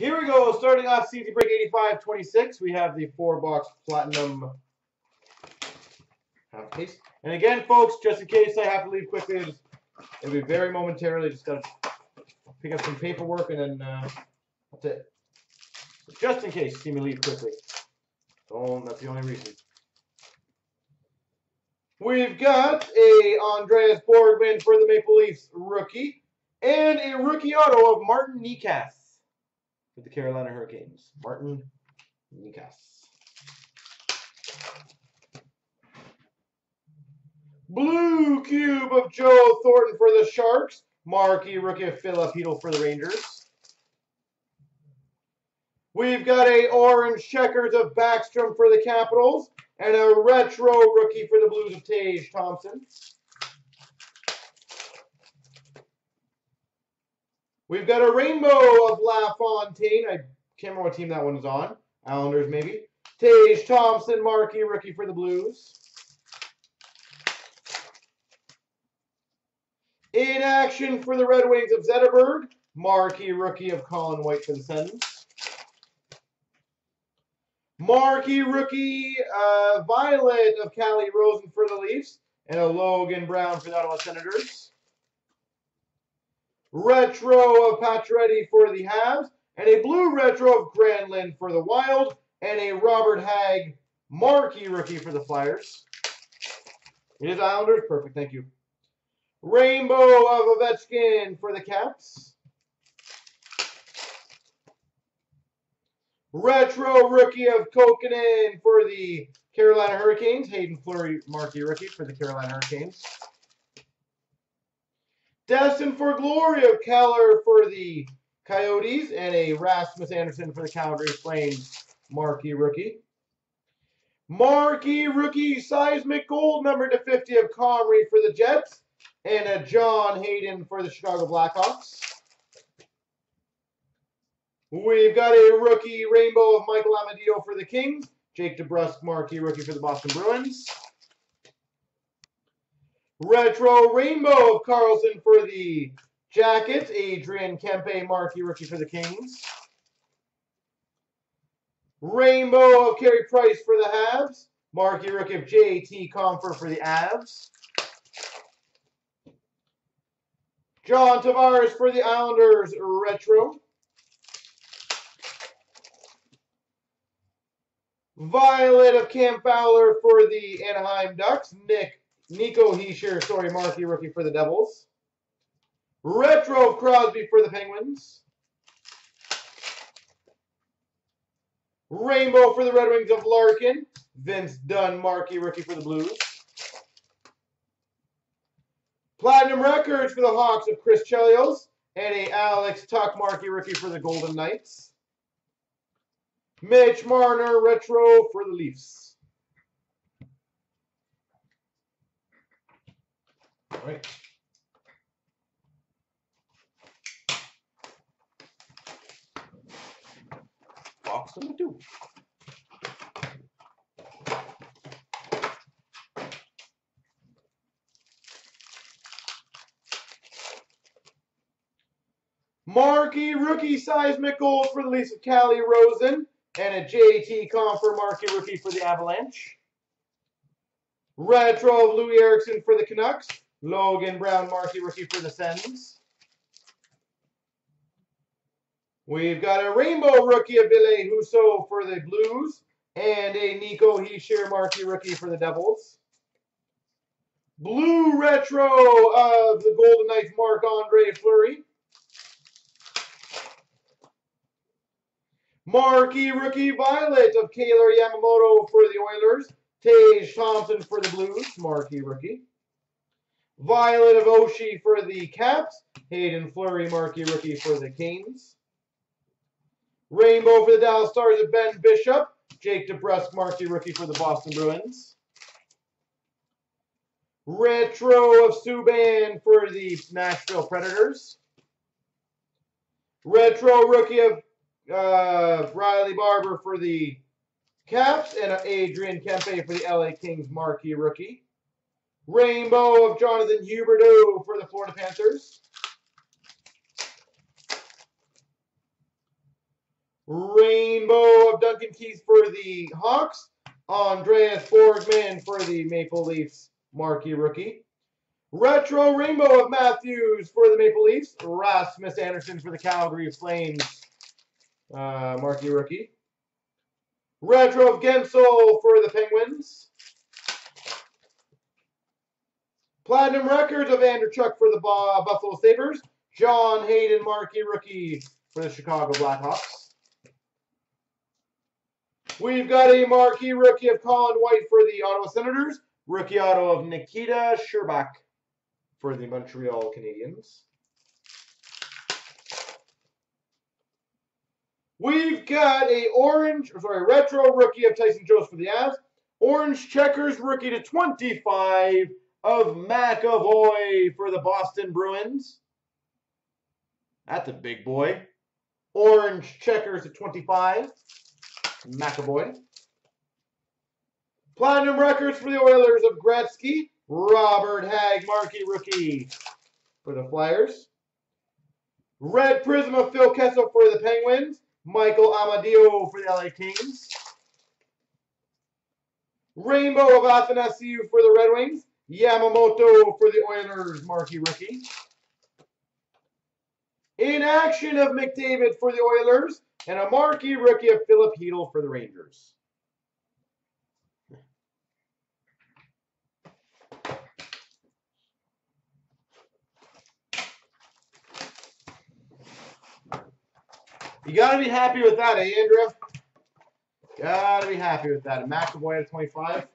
Here we go, starting off season break 85-26. We have the 4-box platinum half case. And again, folks, just in case I have to leave quickly, it'll be very momentarily. Just got to pick up some paperwork and then that's it. So just in case, see me leave quickly. Oh, that's the only reason. We've got a Andreas Borgman for the Maple Leafs rookie and a rookie auto of Martin Nečas with the Carolina Hurricanes. Martin Nečas. Blue cube of Joe Thornton for the Sharks. Marquee rookie of Filip Chytil for the Rangers. We've got a orange checkers of Backstrom for the Capitals. And a retro rookie for the Blues of Tage Thompson. We've got a rainbow of LaFontaine. I can't remember what team that one is on. Islanders, maybe. Tage Thompson, marquee rookie for the Blues. In action for the Red Wings of Zetterberg. Marquee rookie of Colin White for the Sens. Marquee rookie Violet of Calle Rosén for the Leafs, and a Logan Brown for the Ottawa Senators. Retro of Pacioretty for the Habs, and a blue retro of Granlund for the Wild, and a Robert Hägg marquee rookie for the Flyers. It is Islanders, perfect, thank you. Rainbow of Ovechkin for the Caps. Retro rookie of Kokkonen for the Carolina Hurricanes. Hayden Fleury, marquee rookie for the Carolina Hurricanes. Destined for Glory of Keller for the Coyotes. And a Rasmus Anderson for the Calgary Flames, marquee rookie. Marquee rookie seismic gold number /50 of Comrie for the Jets. And a John Hayden for the Chicago Blackhawks. We've got a rookie rainbow of Michael Amadio for the Kings. Jake DeBrusk, marquee rookie for the Boston Bruins. Retro rainbow of Carlson for the Jackets. Adrian Kempe, marquee rookie for the Kings. Rainbow of Carey Price for the Habs. Marquee rookie of JT Compher for the Avs. John Tavares for the Islanders, retro. Violet of Cam Fowler for the Anaheim Ducks. Nico Hischier, marquee rookie for the Devils. Retro of Crosby for the Penguins. Rainbow for the Red Wings of Larkin. Vince Dunn, marquee rookie for the Blues. Platinum records for the Hawks of Chris Chelios. And a Alex Tuch, marquee rookie for the Golden Knights. Mitch Marner, retro for the Leafs. All right. Box number 2. Marquee rookie seismic gold for the Leafs of Calle Rosén. And a JT Compher marquee rookie for the Avalanche. Retro of Louis Eriksson for the Canucks. Logan Brown marquee rookie for the Sens. We've got a rainbow rookie of Ville Husso for the Blues. And a Nico Hischier marquee rookie for the Devils. Blue retro of the Golden Knights, Marc-Andre Fleury. Marquee rookie Violet of Kaylor Yamamoto for the Oilers. Tage Thompson for the Blues, marquee rookie. Violet of Oshie for the Caps. Hayden Fleury, marquee rookie for the Canes. Rainbow for the Dallas Stars of Ben Bishop. Jake DeBrusk, marquee rookie for the Boston Bruins. Retro of Subban for the Nashville Predators. Retro rookie of Riley Barber for the Caps, and Adrian Kempe for the LA Kings, marquee rookie. Rainbow of Jonathan Huberdeau for the Florida Panthers. Rainbow of Duncan Keith for the Hawks. Andreas Borgman for the Maple Leafs, marquee rookie. Retro Rainbow of Matthews for the Maple Leafs. Rasmus Anderson for the Calgary Flames, marquee rookie. Retro of Gensel for the Penguins. Platinum Records of Andrew Chuck for the Buffalo Sabres. John Hayden, marquee rookie for the Chicago Blackhawks. We've got a marquee rookie of Colin White for the Ottawa Senators. Rookie auto of Nikita Sherbak for the Montreal Canadiens. We've got a retro rookie of Tyson Jones for the Avs. Orange checkers rookie to 25 of McAvoy for the Boston Bruins. That's a big boy. Orange checkers to 25, McAvoy. Platinum records for the Oilers of Gretzky. Robert Hägg, marquee rookie for the Flyers. Red Prism of Phil Kessel for the Penguins. Michael Amadio for the LA Kings. Rainbow of Athanasiou for the Red Wings. Yamamoto for the Oilers, marquee rookie. In action of McDavid for the Oilers. And a marquee rookie of Filip Chytil for the Rangers. You got to be happy with that, eh, Andrea? Got to be happy with that. A McAvoy at 25.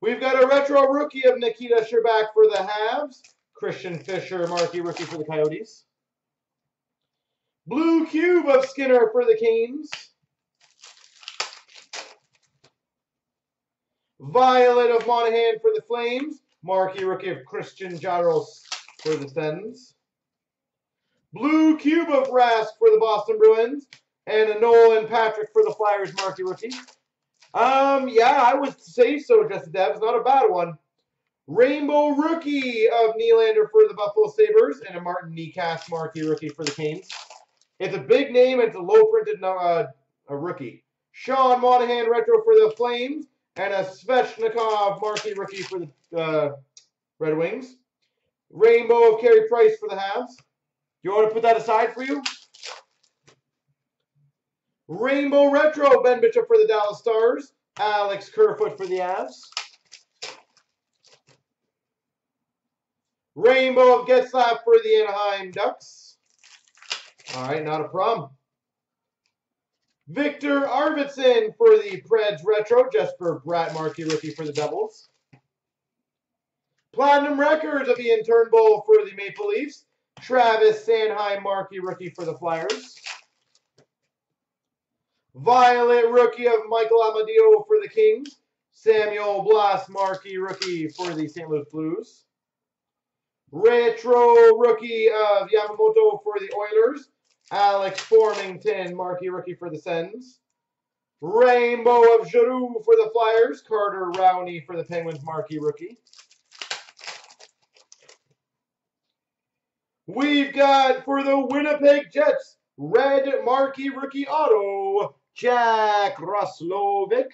We've got a retro rookie of Nikita Sherbak for the Habs. Christian Fisher, marquee rookie for the Coyotes. Blue Cube of Skinner for the Canes. Violet of Monahan for the Flames. Marquee rookie of Christian Jaros for the Sens. Blue Cube of Rask for the Boston Bruins. And a Nolan Patrick for the Flyers, marquee rookie. Yeah, I would say so, Justin Debs. Not a bad one. Rainbow rookie of Nylander for the Buffalo Sabres. And a Martin Nečas, marquee rookie for the Canes. It's a big name. And it's a low-printed rookie. Sean Monahan, retro for the Flames. And a Svechnikov, marquee rookie for the Red Wings. Rainbow of Carey Price for the Habs. You want to put that aside for you? Rainbow retro Ben Bishop for the Dallas Stars. Alex Kerfoot for the Avs. Rainbow of Getzlaf for the Anaheim Ducks. All right, not a problem. Victor Arvidsson for the Preds retro. Jesper Bratt, marquee rookie for the Devils. Platinum records of Ian Turnbull for the Maple Leafs. Travis Sanheim, marquee rookie for the Flyers. Violet rookie of Michael Amadio for the Kings. Samuel Blas, marquee rookie for the St. Louis Blues. Retro rookie of Yamamoto for the Oilers. Alex Formington, marquee rookie for the Sens. Rainbow of Giroux for the Flyers. Carter Rowney for the Penguins, marquee rookie. We've got, for the Winnipeg Jets, red marquee rookie auto, Jack Roslovic.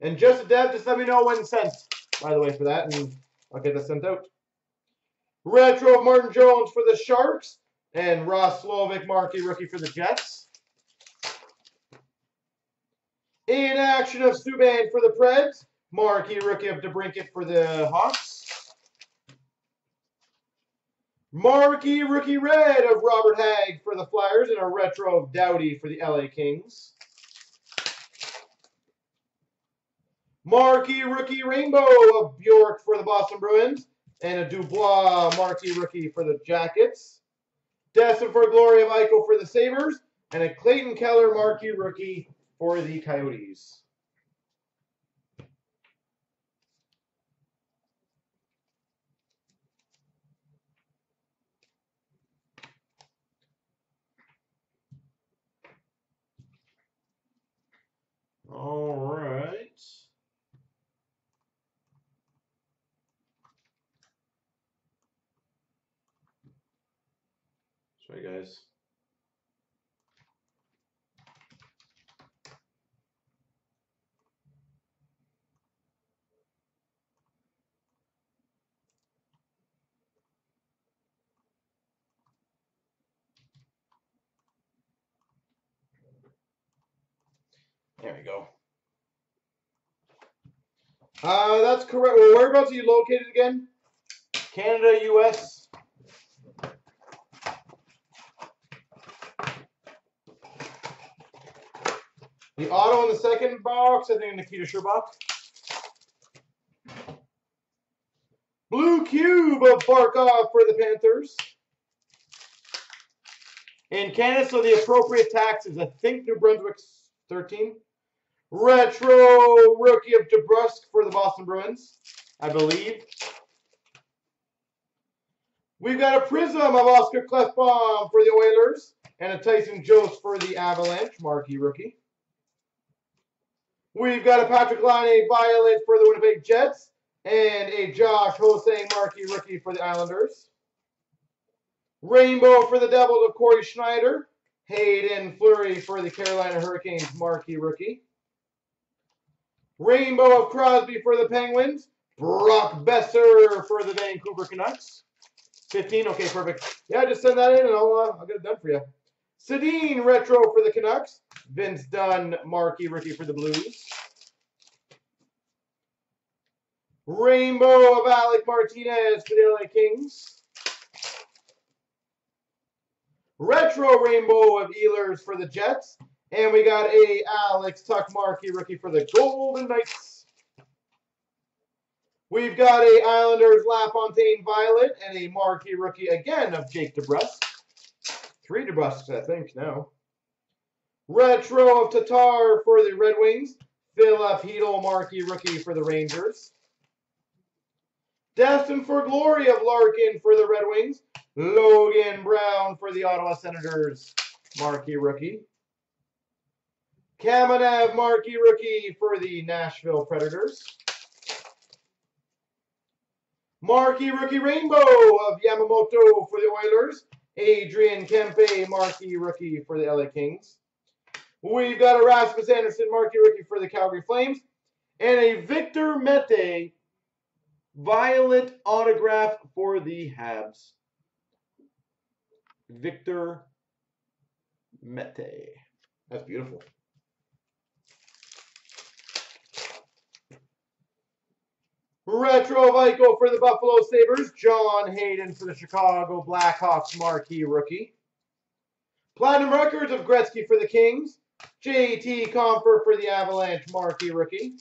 And just a dab, just let me know when sent, by the way, for that, and I'll get that sent out. Retro Martin Jones for the Sharks, and Roslovic marquee rookie for the Jets. In action of Subban for the Preds. Marquee rookie of DeBrincat for the Hawks. Marquee rookie red of Robert Hägg for the Flyers. And a retro of Doughty for the LA Kings. Marquee rookie rainbow of Bjork for the Boston Bruins. And a Dubois marquee rookie for the Jackets. Destined for Glory of Eichel for the Sabres. And a Clayton Keller marquee rookie for the Coyotes. All right. Sorry, guys. There we go. That's correct. Well, whereabouts are you located again? Canada, U.S. The auto in the second box, I think Nikita Sherbach. Blue cube of Barkov for the Panthers. In Canada, so the appropriate tax is, I think, New Brunswick's 13. Retro rookie of DeBrusk for the Boston Bruins, I believe. We've got a prism of Oscar Klefbom for the Oilers and a Tyson Jones for the Avalanche, marquee rookie. We've got a Patrick Laine violet for the Winnipeg Jets and a Josh Hosang marquee rookie for the Islanders. Rainbow for the Devils of Corey Schneider. Hayden Fleury for the Carolina Hurricanes, marquee rookie. Rainbow of Crosby for the Penguins. Brock Besser for the Vancouver Canucks. 15, okay, perfect. Yeah, just send that in and I'll get it done for you. Sedin retro for the Canucks. Vince Dunn, marquee rookie for the Blues. Rainbow of Alec Martinez for the LA Kings. Retro rainbow of Ehlers for the Jets. And we got a Alex Tuch marquee rookie for the Golden Knights. We've got a Islanders LaFontaine violet and a marquee rookie again of Jake DeBrusk. 3 DeBrusks, I think, now. Retro of Tatar for the Red Wings. Filip Chytil marquee rookie for the Rangers. Destined for Glory of Larkin for the Red Wings. Logan Brown for the Ottawa Senators, marquee rookie. Kamenev, marquee rookie for the Nashville Predators. Marquee rookie rainbow of Yamamoto for the Oilers. Adrian Kempe, marquee rookie for the LA Kings. We've got a Rasmus Anderson, marquee rookie for the Calgary Flames. And a Victor Mete, violet autograph for the Habs. Victor Mete. That's beautiful. Retro Vico for the Buffalo Sabres. John Hayden for the Chicago Blackhawks, marquee rookie. Platinum records of Gretzky for the Kings. JT Compher for the Avalanche, marquee rookie.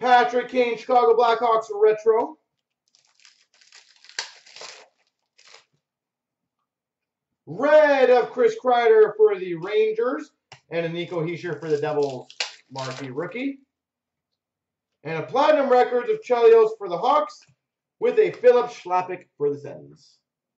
Patrick Kane, Chicago Blackhawks, retro. Red of Chris Kreider for the Rangers, and a Nico Hischier for the Devils, marquee rookie. And a platinum record of Chelios for the Hawks, with a Philip Schlappick for the Sens.